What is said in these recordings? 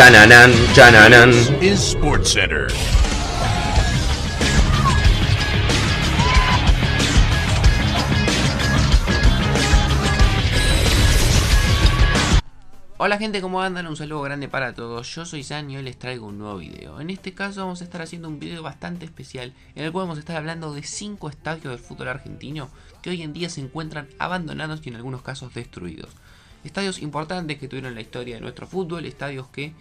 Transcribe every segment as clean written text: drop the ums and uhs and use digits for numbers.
Chananan, chananan. Is Sports Center. Hola gente, ¿cómo andan? Un saludo grande para todos, yo soy San y hoy les traigo un nuevo video. En este caso vamos a estar haciendo un video bastante especial en el cual vamos a estar hablando de 5 estadios del fútbol argentino que hoy en día se encuentran abandonados y en algunos casos destruidos. Estadios importantes que tuvieron la historia de nuestro fútbol, estadios que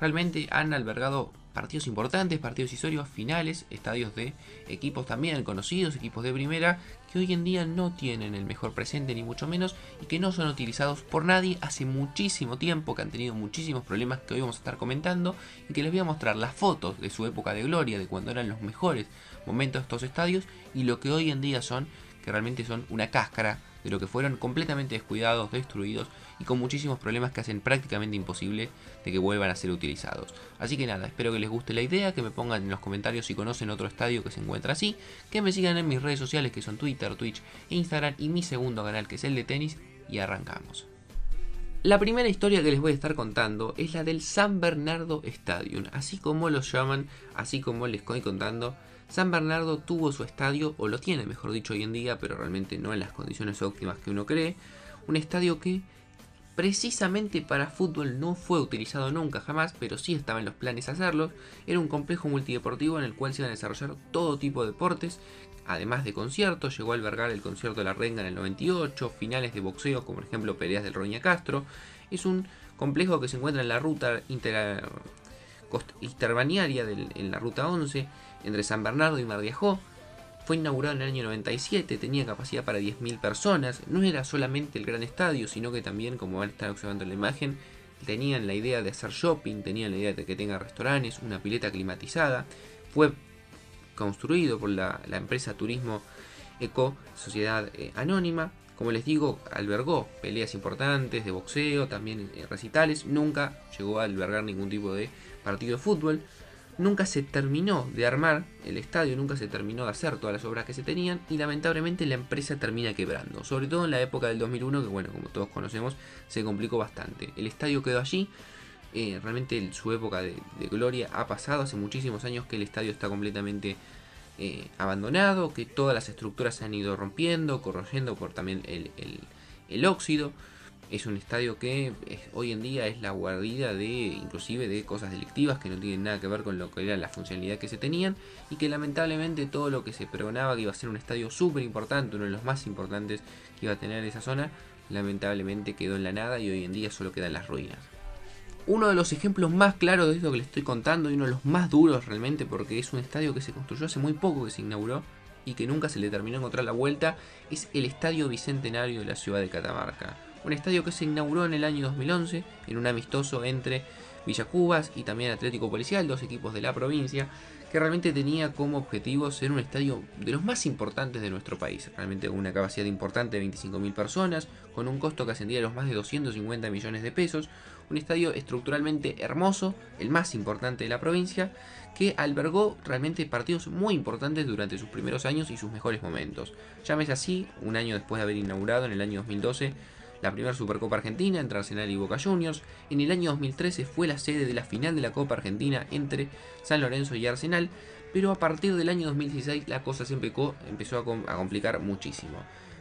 realmente han albergado partidos importantes, partidos históricos, finales, estadios de equipos también conocidos, equipos de primera, que hoy en día no tienen el mejor presente ni mucho menos y que no son utilizados por nadie hace muchísimo tiempo, que han tenido muchísimos problemas que hoy vamos a estar comentando y que les voy a mostrar las fotos de su época de gloria, de cuando eran los mejores momentos de estos estadios y lo que hoy en día son, que realmente son una cáscara de lo que fueron completamente descuidados, destruidos y con muchísimos problemas que hacen prácticamente imposible de que vuelvan a ser utilizados. Así que nada, espero que les guste la idea, que me pongan en los comentarios si conocen otro estadio que se encuentra así, que me sigan en mis redes sociales que son Twitter, Twitch e Instagram y mi segundo canal que es el de tenis y arrancamos. La primera historia que les voy a estar contando es la del San Bernardo Stadium, así como los llaman, así como les estoy contando. San Bernardo tuvo su estadio, o lo tiene mejor dicho hoy en día, pero realmente no en las condiciones óptimas que uno cree. Un estadio que precisamente para fútbol no fue utilizado nunca jamás, pero sí estaba en los planes hacerlo. Era un complejo multideportivo en el cual se iban a desarrollar todo tipo de deportes, además de conciertos. Llegó a albergar el concierto de La Renga en el 98, finales de boxeo, como por ejemplo peleas del Roña Castro. Es un complejo que se encuentra en la ruta interbaniaria, en la ruta 11, entre San Bernardo y Mardiajó. Fue inaugurado en el año 97, tenía capacidad para 10.000 personas, no era solamente el gran estadio, sino que también, como van a estar observando en la imagen, tenían la idea de hacer shopping, tenían la idea de que tenga restaurantes, una pileta climatizada. Fue construido por la empresa Turismo Eco, Sociedad Anónima. Como les digo, albergó peleas importantes de boxeo, también recitales. Nunca llegó a albergar ningún tipo de partido de fútbol. Nunca se terminó de armar el estadio, nunca se terminó de hacer todas las obras que se tenían y lamentablemente la empresa termina quebrando. Sobre todo en la época del 2001, que bueno, como todos conocemos, se complicó bastante. El estadio quedó allí, realmente su época de gloria ha pasado. Hace muchísimos años que el estadio está completamente abandonado, que todas las estructuras se han ido rompiendo, corroyendo por también el óxido. Es un estadio que hoy en día es la guarida de, inclusive, de cosas delictivas que no tienen nada que ver con lo que era la funcionalidad que se tenían y que lamentablemente todo lo que se pregonaba que iba a ser un estadio súper importante, uno de los más importantes que iba a tener esa zona, lamentablemente quedó en la nada y hoy en día solo quedan las ruinas. Uno de los ejemplos más claros de esto que les estoy contando y uno de los más duros realmente, porque es un estadio que se construyó hace muy poco, que se inauguró y que nunca se le terminó de encontrar la vuelta, es el Estadio Bicentenario de la ciudad de Catamarca. Un estadio que se inauguró en el año 2011 en un amistoso entre Villa Cubas y también Atlético Policial, dos equipos de la provincia, que realmente tenía como objetivo ser un estadio de los más importantes de nuestro país. Realmente con una capacidad importante de 25.000 personas, con un costo que ascendía a los más de 250 millones de pesos. Un estadio estructuralmente hermoso, el más importante de la provincia, que albergó realmente partidos muy importantes durante sus primeros años y sus mejores momentos. Llámese así, un año después de haber inaugurado, en el año 2012, la primera Supercopa Argentina entre Arsenal y Boca Juniors. En el año 2013 fue la sede de la final de la Copa Argentina entre San Lorenzo y Arsenal, pero a partir del año 2016 la cosa se empezó a complicar muchísimo.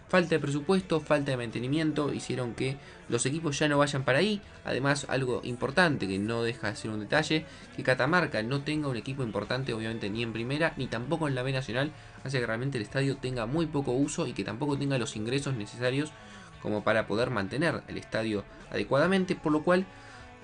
Falta de presupuesto, falta de mantenimiento, hicieron que los equipos ya no vayan para ahí. Además, algo importante que no deja de ser un detalle, que Catamarca no tenga un equipo importante, obviamente, ni en primera, ni tampoco en la B Nacional, hace que realmente el estadio tenga muy poco uso y que tampoco tenga los ingresos necesarios como para poder mantener el estadio adecuadamente, por lo cual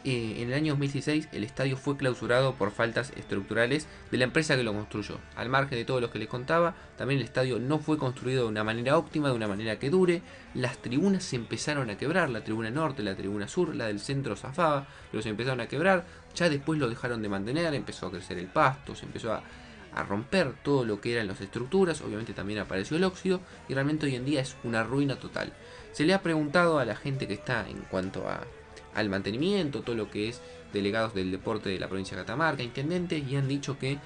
en el año 2016 el estadio fue clausurado por faltas estructurales de la empresa que lo construyó. Al margen de todo lo que les contaba, también el estadio no fue construido de una manera óptima, de una manera que dure. Las tribunas se empezaron a quebrar, la tribuna norte, la tribuna sur, la del centro zafaba, pero se empezaron a quebrar. Ya después lo dejaron de mantener, empezó a crecer el pasto, se empezó a romper todo lo que eran las estructuras, obviamente también apareció el óxido y realmente hoy en día es una ruina total. Se le ha preguntado a la gente que está en cuanto al mantenimiento, todo lo que es delegados del deporte de la provincia de Catamarca, intendentes, y han dicho que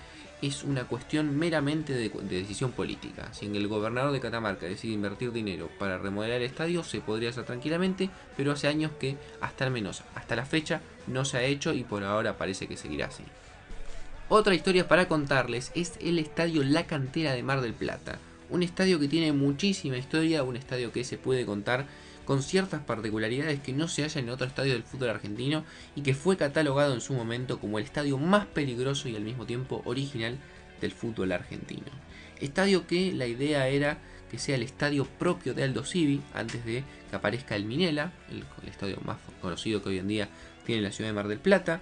es una cuestión meramente de decisión política. Si el gobernador de Catamarca decide invertir dinero para remodelar el estadio, se podría hacer tranquilamente, pero hace años que hasta la fecha no se ha hecho y por ahora parece que seguirá así. Otra historia para contarles es el estadio La Cantera de Mar del Plata. Un estadio que tiene muchísima historia, un estadio que se puede contar con ciertas particularidades que no se hallan en otro estadio del fútbol argentino y que fue catalogado en su momento como el estadio más peligroso y al mismo tiempo original del fútbol argentino. Estadio que la idea era que sea el estadio propio de Aldosivi antes de que aparezca el Minella, el estadio más conocido que hoy en día tiene la ciudad de Mar del Plata.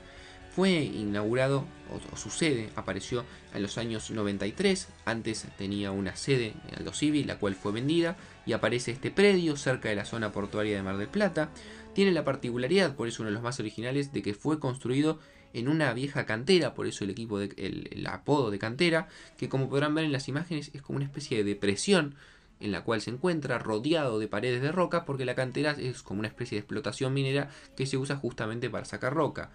Fue inaugurado, o su sede apareció en los años 93, antes tenía una sede en Aldosivi, la cual fue vendida, y aparece este predio cerca de la zona portuaria de Mar del Plata. Tiene la particularidad, por eso uno de los más originales, de que fue construido en una vieja cantera, por eso el apodo de cantera, que como podrán ver en las imágenes es como una especie de depresión, en la cual se encuentra rodeado de paredes de roca, porque la cantera es como una especie de explotación minera que se usa justamente para sacar roca.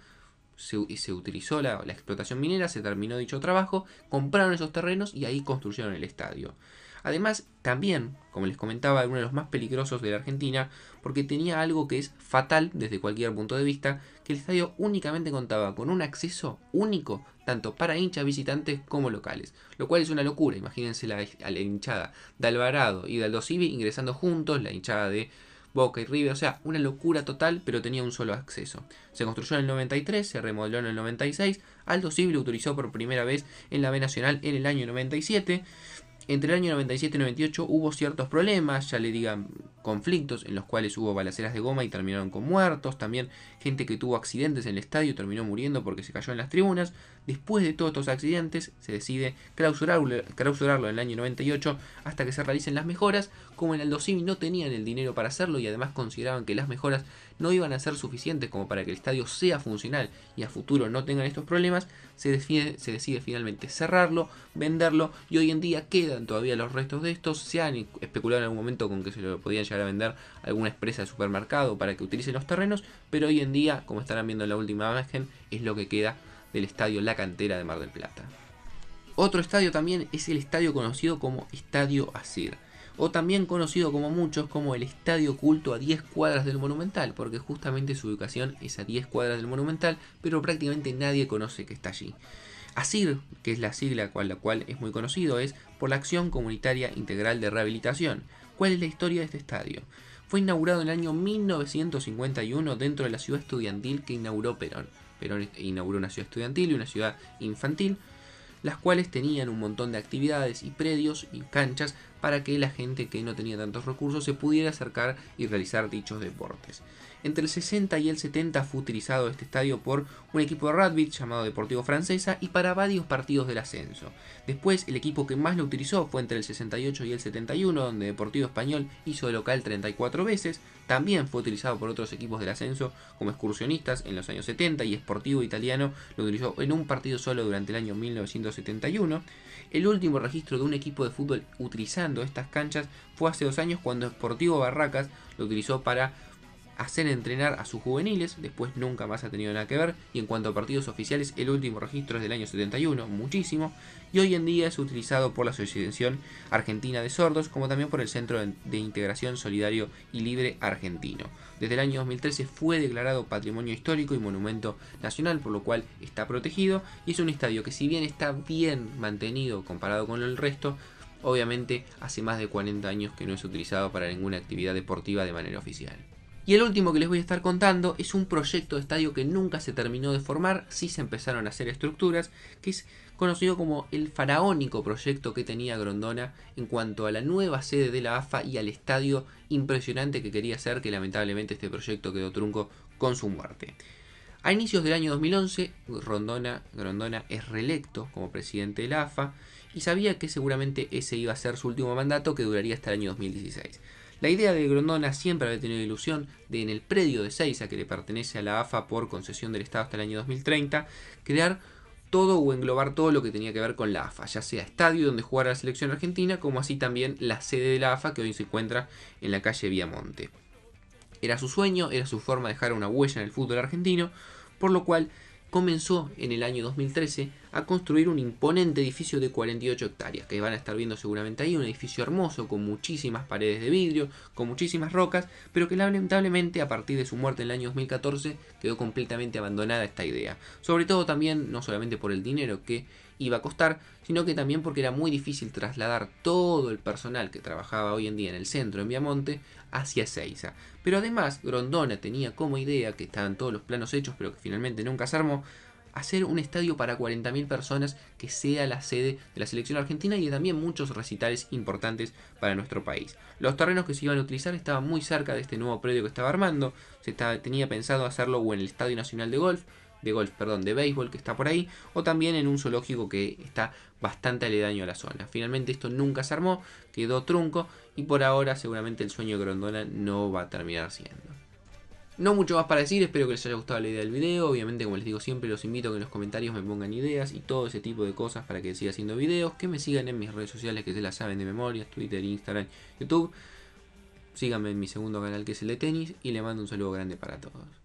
Se utilizó la explotación minera, se terminó dicho trabajo, compraron esos terrenos y ahí construyeron el estadio. Además, también, como les comentaba, uno de los más peligrosos de la Argentina, porque tenía algo que es fatal desde cualquier punto de vista, que el estadio únicamente contaba con un acceso único, tanto para hinchas visitantes como locales, lo cual es una locura. Imagínense la hinchada de Alvarado y de Aldosivi ingresando juntos, la hinchada de Boca y River, o sea, una locura total, pero tenía un solo acceso. Se construyó en el 93, se remodeló en el 96, Aldosivi lo utilizó por primera vez en la B Nacional en el año 97. Entre el año 97 y 98 hubo ciertos problemas, ya le digan conflictos, en los cuales hubo balaceras de goma y terminaron con muertos. También gente que tuvo accidentes en el estadio y terminó muriendo porque se cayó en las tribunas. Después de todos estos accidentes se decide clausurarlo en el año 98 hasta que se realicen las mejoras. Como en Aldosivi no tenían el dinero para hacerlo y además consideraban que las mejoras no iban a ser suficientes como para que el estadio sea funcional y a futuro no tengan estos problemas, se decide finalmente cerrarlo, venderlo, y hoy en día quedan todavía los restos de estos. Se han especulado en algún momento con que se lo podían llegar a vender a alguna empresa de supermercado para que utilicen los terrenos, pero hoy en día, como estarán viendo en la última imagen, es lo que queda del estadio La Cantera de Mar del Plata. Otro estadio también es el estadio conocido como Estadio Asir, o también conocido como muchos como el estadio culto a 10 cuadras del Monumental, porque justamente su ubicación es a 10 cuadras del Monumental, pero prácticamente nadie conoce que está allí. ASIR, que es la sigla con la cual es muy conocido, es por la Acción Comunitaria Integral de Rehabilitación. ¿Cuál es la historia de este estadio? Fue inaugurado en el año 1951 dentro de la ciudad estudiantil que inauguró Perón. Perón inauguró una ciudad estudiantil y una ciudad infantil, las cuales tenían un montón de actividades y predios y canchas para que la gente que no tenía tantos recursos se pudiera acercar y realizar dichos deportes. Entre el 60 y el 70 fue utilizado este estadio por un equipo de rugby llamado Deportivo Francesa y para varios partidos del ascenso. Después el equipo que más lo utilizó fue entre el 68 y el 71, donde Deportivo Español hizo de local 34 veces. También fue utilizado por otros equipos del ascenso como Excursionistas en los años 70 y Sportivo Italiano lo utilizó en un partido solo durante el año 1971. El último registro de un equipo de fútbol utilizando estas canchas fue hace 2 años cuando Sportivo Barracas lo utilizó para hacer entrenar a sus juveniles, después nunca más ha tenido nada que ver. Y en cuanto a partidos oficiales, el último registro es del año 71, muchísimo, y hoy en día es utilizado por la Asociación Argentina de Sordos, como también por el Centro de Integración Solidario y Libre Argentino. Desde el año 2013 fue declarado Patrimonio Histórico y Monumento Nacional, por lo cual está protegido, y es un estadio que si bien está bien mantenido comparado con el resto, obviamente hace más de 40 años que no es utilizado para ninguna actividad deportiva de manera oficial. Y el último que les voy a estar contando es un proyecto de estadio que nunca se terminó de formar, sí se empezaron a hacer estructuras, que es conocido como el faraónico proyecto que tenía Grondona en cuanto a la nueva sede de la AFA y al estadio impresionante que quería hacer, que lamentablemente este proyecto quedó trunco con su muerte. A inicios del año 2011, Grondona es reelecto como presidente de la AFA y sabía que seguramente ese iba a ser su último mandato, que duraría hasta el año 2016. La idea de Grondona siempre había tenido ilusión de, en el predio de Seiza, que le pertenece a la AFA por concesión del Estado hasta el año 2030, crear todo o englobar todo lo que tenía que ver con la AFA, ya sea estadio donde jugara la selección argentina, como así también la sede de la AFA que hoy se encuentra en la calle Viamonte. Era su sueño, era su forma de dejar una huella en el fútbol argentino, por lo cual comenzó en el año 2013 a construir un imponente edificio de 48 hectáreas, que van a estar viendo seguramente ahí, un edificio hermoso con muchísimas paredes de vidrio, con muchísimas rocas, pero que lamentablemente a partir de su muerte en el año 2014 quedó completamente abandonada esta idea. Sobre todo también, no solamente por el dinero que iba a costar, sino que también porque era muy difícil trasladar todo el personal que trabajaba hoy en día en el centro, en Viamonte, hacia Seiza. Pero además, Grondona tenía como idea, que estaban todos los planos hechos, pero que finalmente nunca se armó, hacer un estadio para 40.000 personas que sea la sede de la selección argentina y también muchos recitales importantes para nuestro país. Los terrenos que se iban a utilizar estaban muy cerca de este nuevo predio que estaba armando. Tenía pensado hacerlo o en el Estadio Nacional de béisbol que está por ahí, o también en un zoológico que está bastante aledaño a la zona. Finalmente esto nunca se armó, quedó trunco, y por ahora seguramente el sueño de Grondona no va a terminar siendo. No mucho más para decir, espero que les haya gustado la idea del video. Obviamente, como les digo siempre, los invito a que en los comentarios me pongan ideas y todo ese tipo de cosas para que siga haciendo videos, que me sigan en mis redes sociales que se las saben de memoria, Twitter, Instagram, YouTube. Síganme en mi segundo canal que es el de tenis, y le mando un saludo grande para todos.